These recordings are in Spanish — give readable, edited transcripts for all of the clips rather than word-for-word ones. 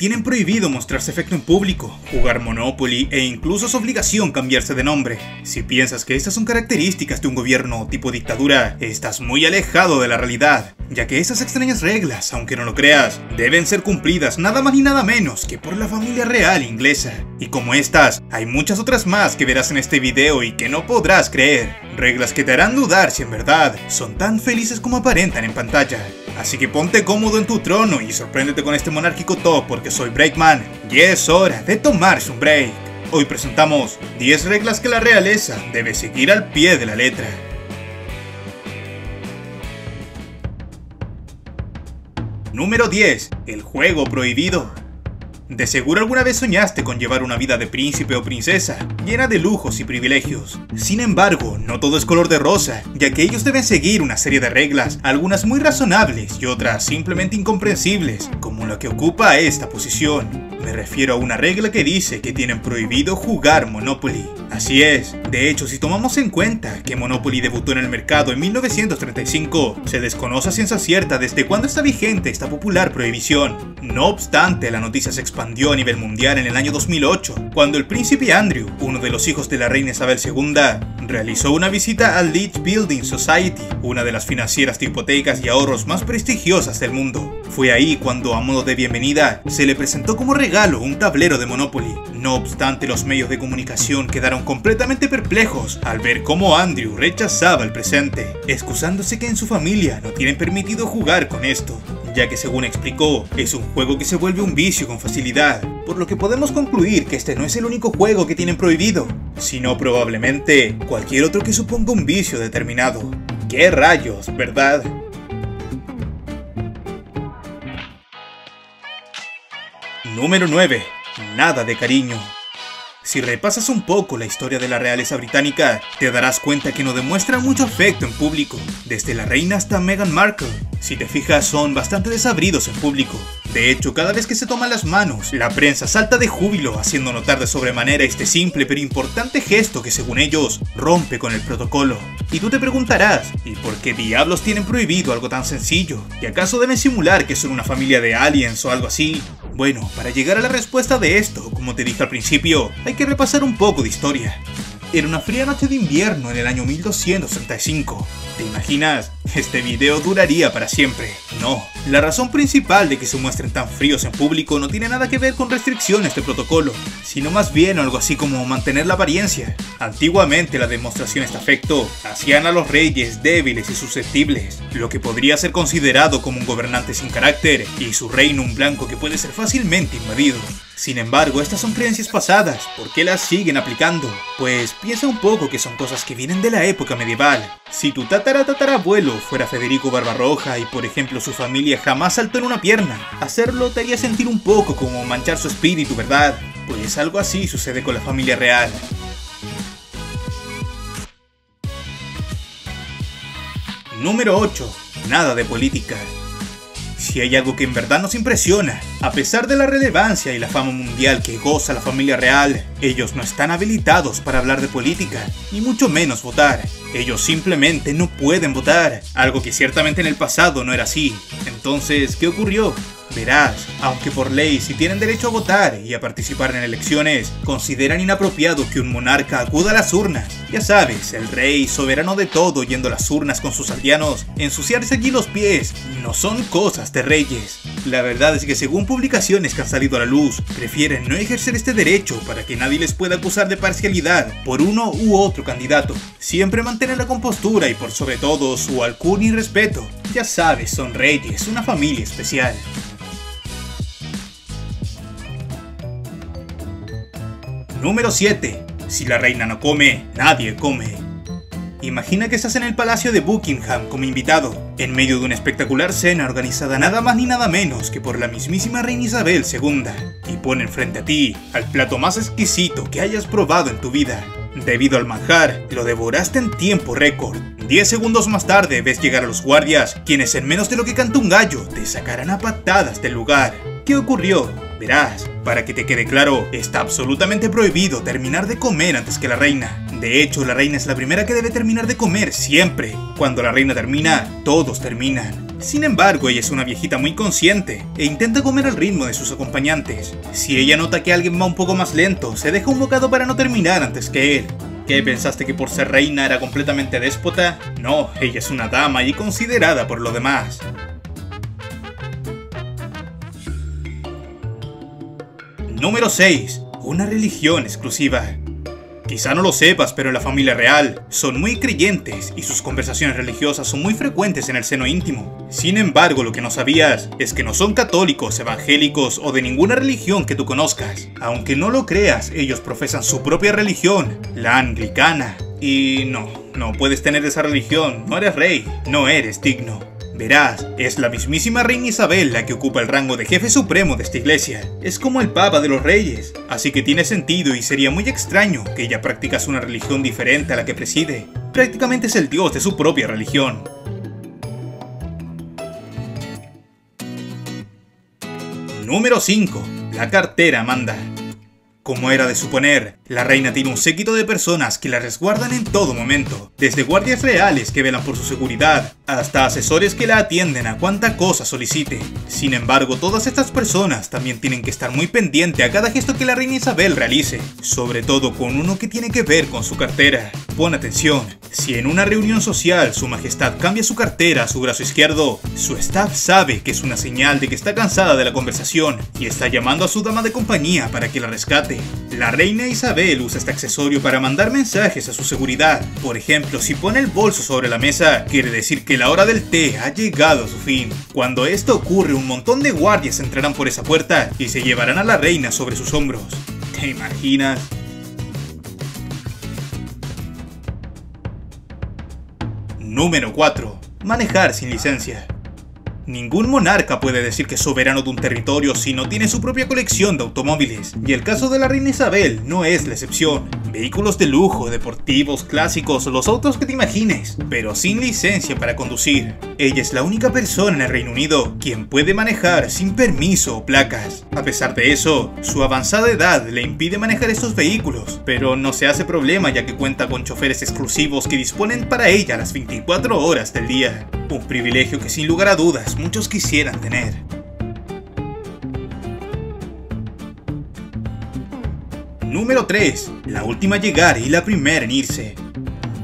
Tienen prohibido mostrar su afecto en público, jugar Monopoly e incluso es obligación cambiarse de nombre. Si piensas que estas son características de un gobierno tipo dictadura, estás muy alejado de la realidad, ya que esas extrañas reglas, aunque no lo creas, deben ser cumplidas nada más ni nada menos que por la familia real inglesa. Y como estas, hay muchas otras más que verás en este video y que no podrás creer. Reglas que te harán dudar si en verdad son tan felices como aparentan en pantalla. Así que ponte cómodo en tu trono y sorpréndete con este monárquico top porque soy Breakman y es hora de tomarse un break. Hoy presentamos 10 reglas que la realeza debe seguir al pie de la letra. Número 10. El juego prohibido. De seguro alguna vez soñaste con llevar una vida de príncipe o princesa, llena de lujos y privilegios. Sin embargo, no todo es color de rosa, ya que ellos deben seguir una serie de reglas, algunas muy razonables y otras simplemente incomprensibles, como la que ocupa esta posición. Me refiero a una regla que dice que tienen prohibido jugar Monopoly. Así es, de hecho si tomamos en cuenta que Monopoly debutó en el mercado en 1935, se desconoce a ciencia cierta desde cuándo está vigente esta popular prohibición. No obstante, la noticia se expandió a nivel mundial en el año 2008, cuando el príncipe Andrew, uno de los hijos de la reina Isabel II, realizó una visita al Leeds Building Society, una de las financieras de hipotecas y ahorros más prestigiosas del mundo. Fue ahí cuando, a modo de bienvenida, se le presentó como regalo un tablero de Monopoly. No obstante, los medios de comunicación quedaron completamente perplejos al ver cómo Andrew rechazaba el presente, excusándose que en su familia no tienen permitido jugar con esto, ya que según explicó, es un juego que se vuelve un vicio con facilidad, por lo que podemos concluir que este no es el único juego que tienen prohibido, sino probablemente cualquier otro que suponga un vicio determinado. ¡Qué rayos, verdad! Número 9. Nada de cariño. Si repasas un poco la historia de la realeza británica, te darás cuenta que no demuestra mucho afecto en público, desde la reina hasta Meghan Markle. Si te fijas, son bastante desabridos en público. De hecho, cada vez que se toman las manos, la prensa salta de júbilo, haciendo notar de sobremanera este simple pero importante gesto que, según ellos, rompe con el protocolo. Y tú te preguntarás, ¿y por qué diablos tienen prohibido algo tan sencillo? ¿Y acaso deben simular que son una familia de aliens o algo así? Bueno, para llegar a la respuesta de esto, como te dije al principio, hay que repasar un poco de historia. Era una fría noche de invierno en el año 1235. ¿Te imaginas? Este video duraría para siempre. No, la razón principal de que se muestren tan fríos en público no tiene nada que ver con restricciones de protocolo, sino más bien algo así como mantener la apariencia. Antiguamente las demostraciones de afecto hacían a los reyes débiles y susceptibles, lo que podría ser considerado como un gobernante sin carácter y su reino un blanco que puede ser fácilmente invadido. Sin embargo, estas son creencias pasadas, ¿por qué las siguen aplicando? Pues piensa un poco que son cosas que vienen de la época medieval. Si tu tataratatarabuelo fuera Federico Barbarroja y por ejemplo su familia jamás saltó en una pierna, hacerlo te haría sentir un poco como manchar su espíritu, ¿verdad? Pues algo así sucede con la familia real. Número 8. Nada de política. Si hay algo que en verdad nos impresiona, a pesar de la relevancia y la fama mundial que goza la familia real, ellos no están habilitados para hablar de política, ni mucho menos votar. Ellos simplemente no pueden votar, algo que ciertamente en el pasado no era así. Entonces, ¿qué ocurrió? Verás, aunque por ley sí tienen derecho a votar y a participar en elecciones, consideran inapropiado que un monarca acuda a las urnas. Ya sabes, el rey soberano de todo yendo a las urnas con sus aldeanos, ensuciarse allí los pies, no son cosas de reyes. La verdad es que según publicaciones que han salido a la luz, prefieren no ejercer este derecho para que nadie les pueda acusar de parcialidad por uno u otro candidato. Siempre mantener la compostura y por sobre todo su alcurnia y respeto. Ya sabes, son reyes, una familia especial. Número 7. Si la reina no come, nadie come. Imagina que estás en el palacio de Buckingham como invitado, en medio de una espectacular cena organizada nada más ni nada menos que por la mismísima reina Isabel II, y ponen frente a ti al plato más exquisito que hayas probado en tu vida. Debido al manjar, lo devoraste en tiempo récord. 10 segundos más tarde ves llegar a los guardias, quienes en menos de lo que canta un gallo te sacarán a patadas del lugar. ¿Qué ocurrió? Verás, para que te quede claro, está absolutamente prohibido terminar de comer antes que la reina. De hecho, la reina es la primera que debe terminar de comer siempre. Cuando la reina termina, todos terminan. Sin embargo, ella es una viejita muy consciente e intenta comer al ritmo de sus acompañantes. Si ella nota que alguien va un poco más lento, se deja un bocado para no terminar antes que él. ¿Qué pensaste que por ser reina era completamente déspota? No, ella es una dama y considerada por lo demás. Número 6. Una religión exclusiva. Quizá no lo sepas, pero en la familia real son muy creyentes y sus conversaciones religiosas son muy frecuentes en el seno íntimo. Sin embargo, lo que no sabías es que no son católicos, evangélicos o de ninguna religión que tú conozcas. Aunque no lo creas, ellos profesan su propia religión, la anglicana. Y no puedes tener esa religión, no eres rey, no eres digno. Verás, es la mismísima reina Isabel la que ocupa el rango de jefe supremo de esta iglesia. Es como el papa de los reyes, así que tiene sentido y sería muy extraño que ella practicase una religión diferente a la que preside. Prácticamente es el dios de su propia religión. Número 5. La cartera Amanda. Como era de suponer, la reina tiene un séquito de personas que la resguardan en todo momento, desde guardias reales que velan por su seguridad, hasta asesores que la atienden a cuanta cosa solicite. Sin embargo, todas estas personas también tienen que estar muy pendiente a cada gesto que la reina Isabel realice, sobre todo con uno que tiene que ver con su cartera. Pon atención, si en una reunión social su majestad cambia su cartera a su brazo izquierdo, su staff sabe que es una señal de que está cansada de la conversación y está llamando a su dama de compañía para que la rescate. La reina Isabel usa este accesorio para mandar mensajes a su seguridad. Por ejemplo, si pone el bolso sobre la mesa, quiere decir que la hora del té ha llegado a su fin. Cuando esto ocurre, un montón de guardias entrarán por esa puerta y se llevarán a la reina sobre sus hombros. ¿Te imaginas? Número 4. Manejar sin licencia. Ningún monarca puede decir que es soberano de un territorio si no tiene su propia colección de automóviles, y el caso de la reina Isabel no es la excepción. Vehículos de lujo, deportivos, clásicos, los autos que te imagines, pero sin licencia para conducir. Ella es la única persona en el Reino Unido quien puede manejar sin permiso o placas. A pesar de eso, su avanzada edad le impide manejar estos vehículos, pero no se hace problema ya que cuenta con choferes exclusivos que disponen para ella las 24 horas del día. Un privilegio que sin lugar a dudas muchos quisieran tener. Número 3. La última en llegar y la primera en irse.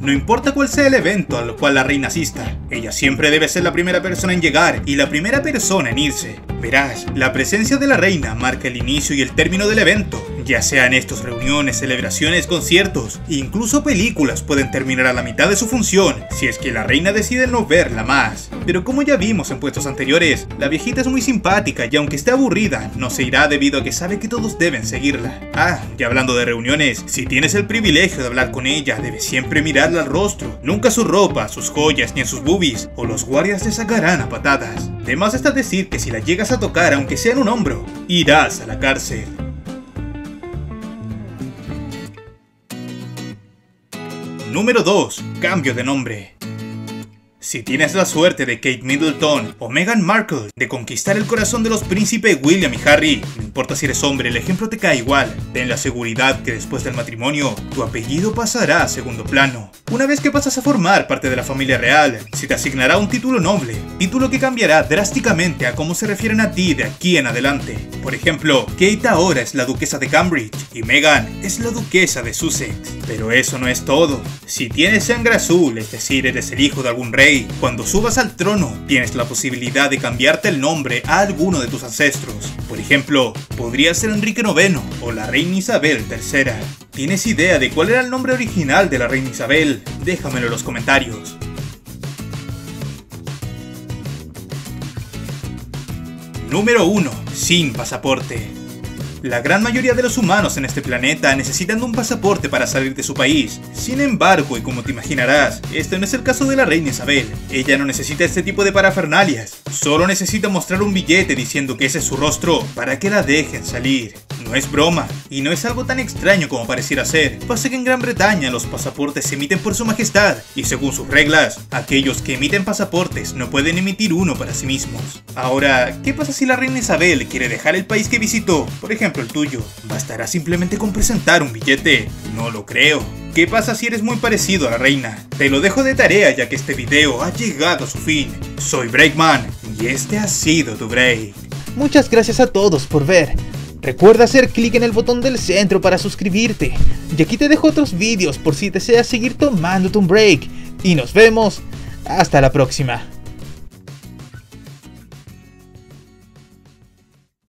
No importa cuál sea el evento al cual la reina asista, ella siempre debe ser la primera persona en llegar y la primera persona en irse. Verás, la presencia de la reina marca el inicio y el término del evento. Ya sean estas reuniones, celebraciones, conciertos, incluso películas pueden terminar a la mitad de su función, si es que la reina decide no verla más. Pero como ya vimos en puestos anteriores, la viejita es muy simpática y aunque esté aburrida, no se irá debido a que sabe que todos deben seguirla. Ah, y hablando de reuniones, si tienes el privilegio de hablar con ella, debes siempre mirarla al rostro, nunca su ropa, sus joyas ni en sus boobies, o los guardias te sacarán a patadas. Además está decir que si la llegas a tocar, aunque sea en un hombro, irás a la cárcel. Número 2. Cambio de nombre. Si tienes la suerte de Kate Middleton o Meghan Markle de conquistar el corazón de los príncipes William y Harry, no importa si eres hombre, el ejemplo te cae igual. Ten la seguridad que después del matrimonio, tu apellido pasará a segundo plano. Una vez que pasas a formar parte de la familia real, se te asignará un título noble, título que cambiará drásticamente a cómo se refieren a ti de aquí en adelante. Por ejemplo, Kate ahora es la duquesa de Cambridge y Meghan es la duquesa de Sussex. Pero eso no es todo. Si tienes sangre azul, es decir, eres el hijo de algún rey, cuando subas al trono, tienes la posibilidad de cambiarte el nombre a alguno de tus ancestros. Por ejemplo, podría ser Enrique IX o la reina Isabel III. ¿Tienes idea de cuál era el nombre original de la reina Isabel? Déjamelo en los comentarios. Número 1. Sin pasaporte. La gran mayoría de los humanos en este planeta necesitan un pasaporte para salir de su país. Sin embargo, y como te imaginarás, este no es el caso de la reina Isabel. Ella no necesita este tipo de parafernalias. Solo necesita mostrar un billete diciendo que ese es su rostro para que la dejen salir. No es broma, y no es algo tan extraño como pareciera ser. Pasa que en Gran Bretaña los pasaportes se emiten por su majestad, y según sus reglas, aquellos que emiten pasaportes no pueden emitir uno para sí mismos. Ahora, ¿qué pasa si la reina Isabel quiere dejar el país que visitó? Por ejemplo, el tuyo. ¿Bastará simplemente con presentar un billete? No lo creo. ¿Qué pasa si eres muy parecido a la reina? Te lo dejo de tarea ya que este video ha llegado a su fin. Soy Breakman y este ha sido tu break. Muchas gracias a todos por ver. Recuerda hacer clic en el botón del centro para suscribirte. Y aquí te dejo otros vídeos por si deseas seguir tomándote un break. Y nos vemos hasta la próxima.